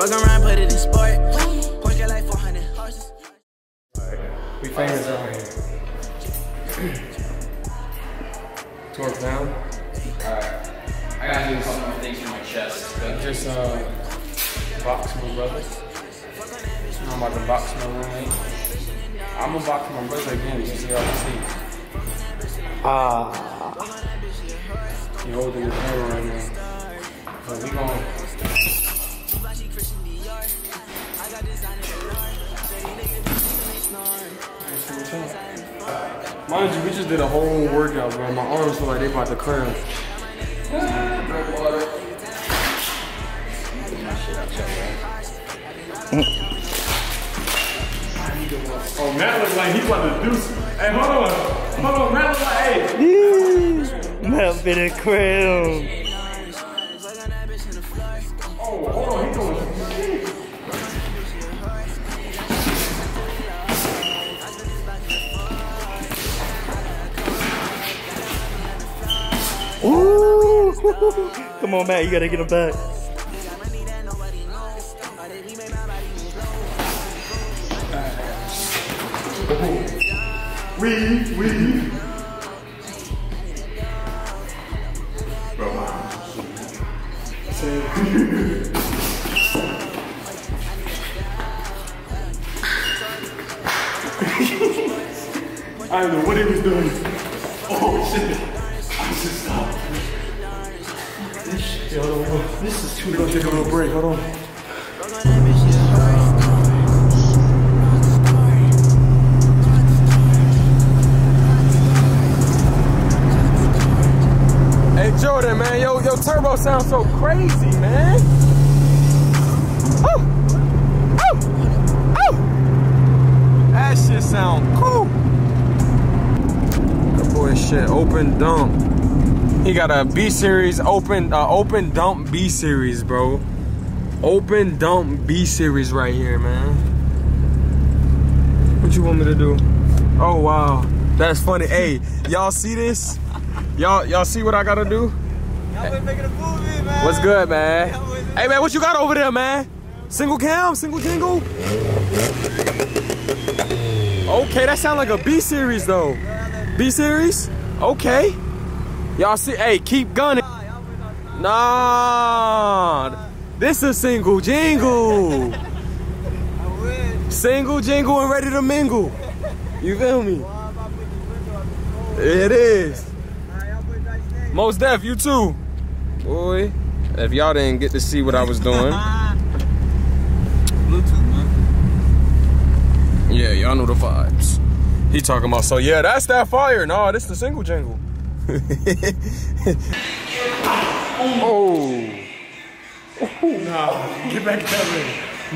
Fuck around, put it in sport. Torque like 400 horses. We famous out here. Torque down. Alright. I gotta do a couple more things for my chest. Just box my brother. I'm about to box my roommate. I'm gonna box my brother again, just so y'all can see. You're holding your camera right now. But we going. Mind you, we just did a whole workout, bro. My arms feel like they about to cramp. Oh, Matt looks like he's about to do something. Hey, hold on. Hold on, Matt looks like, hey. Matt been a crown. Oh, hold on, he's going to do shit. Ooh! Come on, Matt, you gotta get him back. We. Bro, man. I don't know what he was doing. Oh shit. Stop. This is too much. Take a little break. Hold on. Hey Jordan, man, yo, turbo sounds so crazy, man. Oh, oh, oh. That shit sound cool. That boy shit open dumb. He got a B-Series open dump B-Series, bro. Open dump B-Series right here, man. What you want me to do? Oh, wow. That's funny. Hey, y'all see this? Y'all see what I got to do? Y'all been making a movie, man. What's good, man? Hey, man, what you got over there, man? Single cam? Single jingle? Okay, that sound like a B-Series, though. B-Series? Okay. Y'all see, hey, keep gunning. Nah, this is single jingle. Single jingle and ready to mingle. You feel me? It is. Most Def, you too. Boy, if y'all didn't get to see what I was doing. Yeah, y'all know the vibes. He talking about, so yeah, that's that fire. Nah, this is the single jingle. Oh. Nah, get back that way.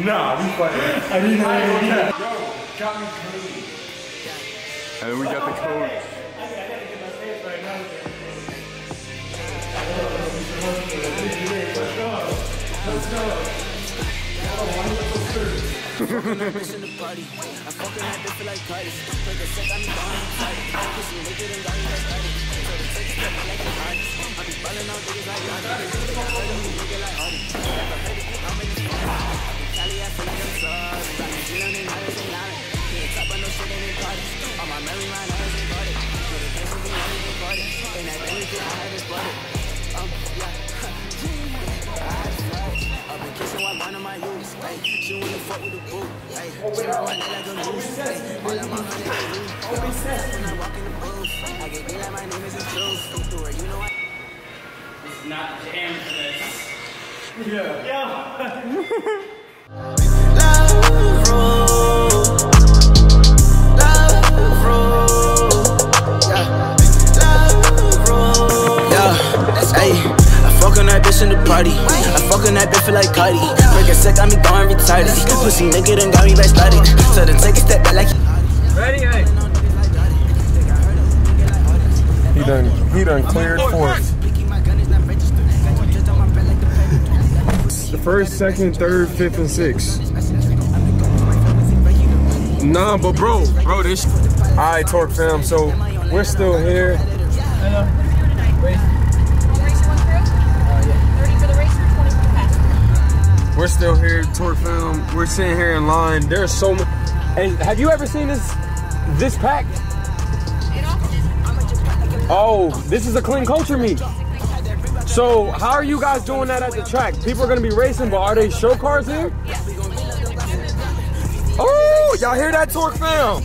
Nah, we fighting. I didn't know that. Yo, got me crazy. And we got the code. I gotta get my face right now. Let's go. Let's go. It's not jam for this. Yeah. Love roll. Love roll. Yeah. Love roll. Yeah. Hey. Fuck on that bitch in the party. I fuck on that bitch for like Cardi. Break a sec, got me going retarded. Pussy naked and got me back started. So then take a step back like he. Ready, hey. He done cleared fourth. The first, second, third, fifth, and sixth. Nah, but bro, this. Alright, Torque fam. So we're still here. We're still here, Torque Film. We're sitting here in line. There's so much. And have you ever seen this pack? Oh, this is a clean culture meet. So how are you guys doing that at the track? People are gonna be racing, but are they show cars here? Oh, y'all hear that, Torque Film?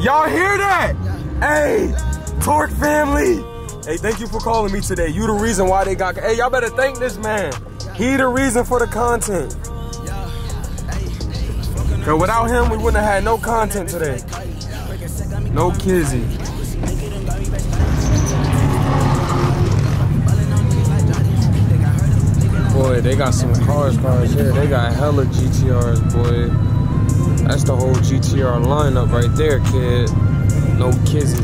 Y'all hear that? Hey, Torque family. Hey, thank you for calling me today. You the reason why they got. Hey, y'all better thank this man. He the reason for the content. Cause without him, we wouldn't have had no content today. No kizzy. Boy, they got some cars here. They got hella GTRs, boy. That's the whole GTR lineup right there, kid. No kizzy.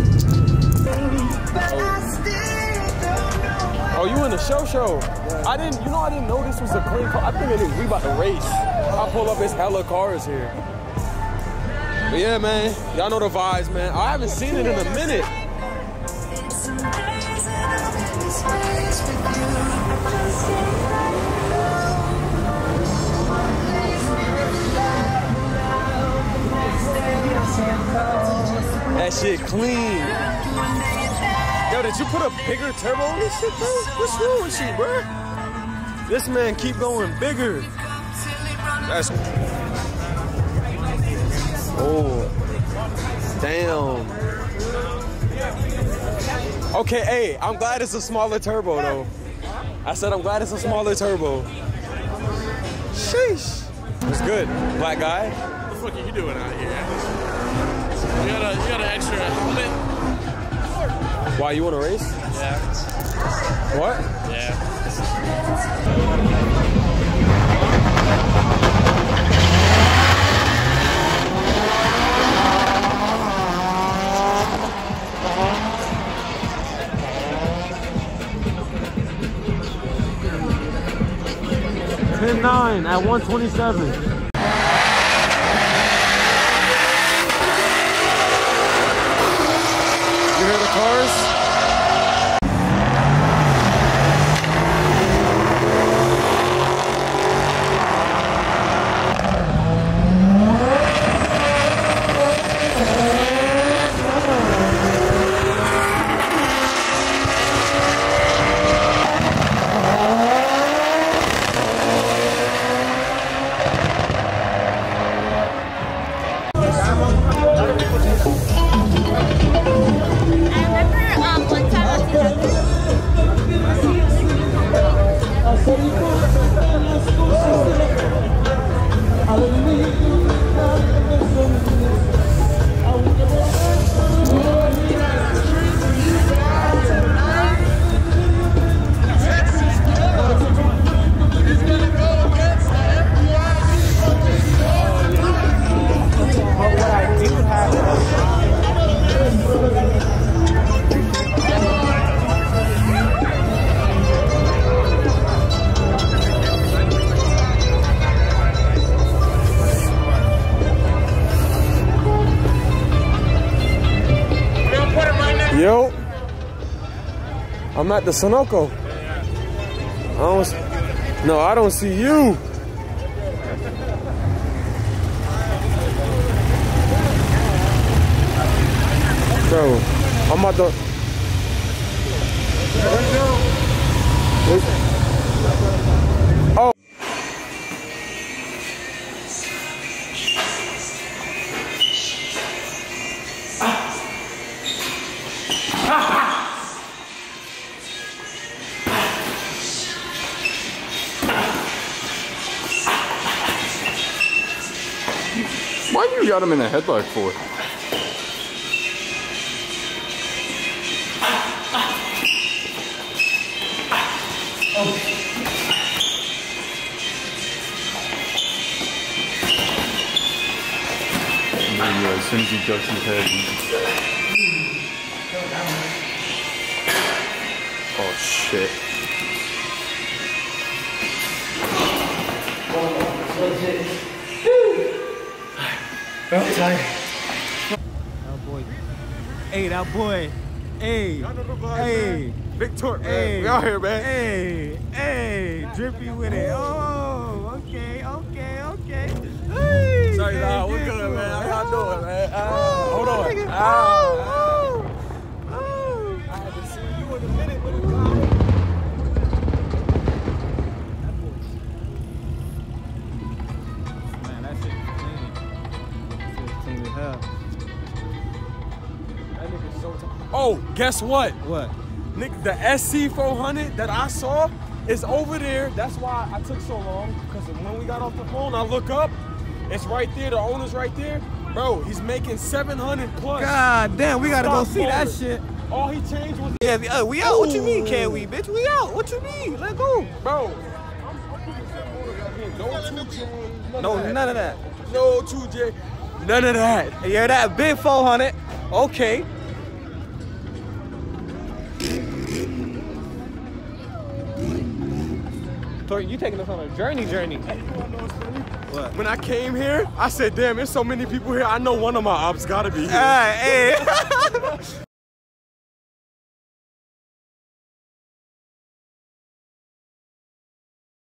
Oh, you in the show? Yeah. I didn't know this was a clean car. I think it is. We about to race. I pull up, it's hella cars here. But yeah, man, y'all know the vibes, man. I haven't seen it in a minute. That shit clean. Yo, did you put a bigger turbo on this shit, bro? What's wrong with you, bro? This man keep going bigger. That's... Oh, damn. Okay, hey, I'm glad it's a smaller turbo, though. I said I'm glad it's a smaller turbo. Sheesh. It's good, black guy. What the fuck are you doing out here? You got an extra helmet? Why, you want to race? Yeah. What? Yeah. Nine at 127. You hear the cars? Yo, I'm at the Sunoco. I don't see you. Bro, I'm at the... Oh. Why you got him in the headlock for? Anyway, as soon as he ducks his head. Oh shit. Oh, tired. That boy. Hey, that boy. Hey. Hey. Big Torque, man. Hey, we out here, man. Hey, hey, drippy with it. Oh, okay, okay, okay. Hey, sorry, nah, what's good, man? How y'all doing, man? Hold on. Oh, I haven't seen you in a minute, but it's not. Man, that shit's clean. That shit's clean as hell. That nigga's so tough. Oh, guess what? What? Nick, the SC 400 that I saw is over there. That's why I took so long, because when we got off the phone, I look up, it's right there, the owner's right there. Bro, he's making 700 plus. God damn, we gotta go see that shit. All he changed was... Yeah, we out, what you mean, can we, bitch? We out, what you mean? Let go. Bro, no, none of that. No 2J, none of that. Yeah, that big 400, okay. You taking us on a journey. What? When I came here, I said, damn, there's so many people here. I know one of my ops gotta be here. Hey.